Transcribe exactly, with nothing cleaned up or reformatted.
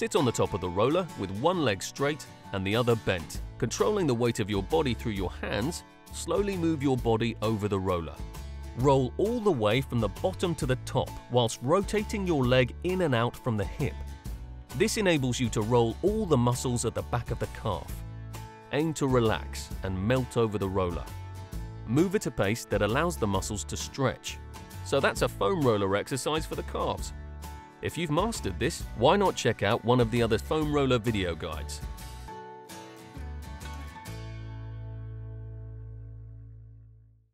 Sit on the top of the roller with one leg straight and the other bent. Controlling the weight of your body through your hands, slowly move your body over the roller. Roll all the way from the bottom to the top whilst rotating your leg in and out from the hip. This enables you to roll all the muscles at the back of the calf. Aim to relax and melt over the roller. Move at a pace that allows the muscles to stretch. So that's a foam roller exercise for the calves. If you've mastered this, why not check out one of the other foam roller video guides?